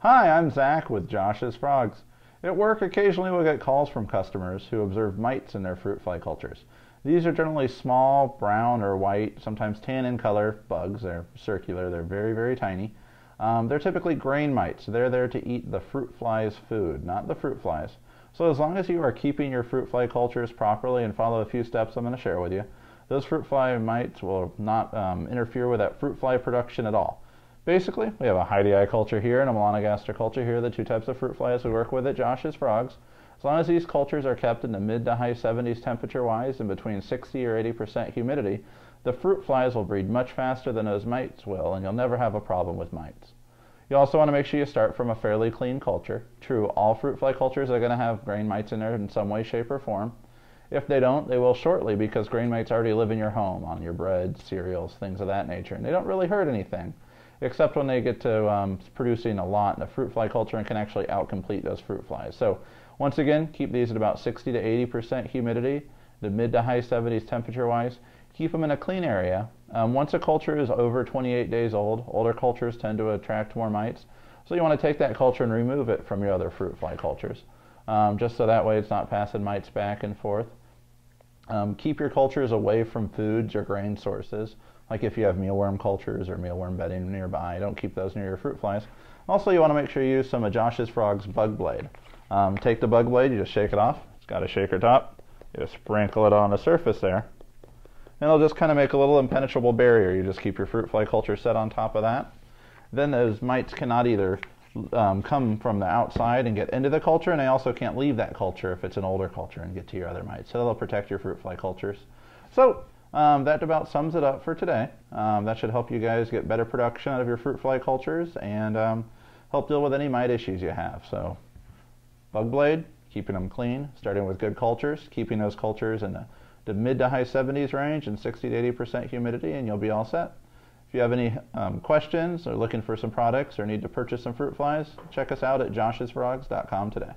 Hi, I'm Zach with Josh's Frogs. At work, occasionally we'll get calls from customers who observe mites in their fruit fly cultures. These are generally small, brown or white, sometimes tan in color bugs. They're circular, they're very, very tiny. They're typically grain mites. They're there to eat the fruit flies' food, not the fruit flies. So as long as you are keeping your fruit fly cultures properly and follow a few steps I'm going to share with you, those fruit fly mites will not interfere with that fruit fly production at all. Basically, we have a Hydei culture here and a Melanogaster culture here, the two types of fruit flies we work with at Josh's Frogs. As long as these cultures are kept in the mid to high 70s temperature-wise and between 60 or 80% humidity, the fruit flies will breed much faster than those mites will, and you'll never have a problem with mites. You also want to make sure you start from a fairly clean culture. True, all fruit fly cultures are going to have grain mites in there in some way, shape, or form. If they don't, they will shortly, because grain mites already live in your home, on your bread, cereals, things of that nature, and they don't really hurt anything, except when they get to producing a lot in a fruit fly culture and can actually outcomplete those fruit flies. So once again, keep these at about 60 to 80% humidity, the mid to high 70s temperature-wise. Keep them in a clean area. Once a culture is over 28 days old, older cultures tend to attract more mites. So you want to take that culture and remove it from your other fruit fly cultures, just so that way it's not passing mites back and forth. Keep your cultures away from foods or grain sources, like if you have mealworm cultures or mealworm bedding nearby, don't keep those near your fruit flies. Also, you want to make sure you use some of Josh's Frogs' Bug Blade. Take the Bug Blade, you just shake it off. It's got a shaker top. You just sprinkle it on the surface there, and it'll just kind of make a little impenetrable barrier. You just keep your fruit fly culture set on top of that. Then those mites cannot either come from the outside and get into the culture, and they also can't leave that culture if it's an older culture and get to your other mites. So they'll protect your fruit fly cultures. So that about sums it up for today. That should help you guys get better production out of your fruit fly cultures and help deal with any mite issues you have. So Bug Blade, keeping them clean, starting with good cultures, keeping those cultures in the mid to high 70s range and 60 to 80% humidity, and you'll be all set. If you have any questions or looking for some products or need to purchase some fruit flies, check us out at joshsfrogs.com today.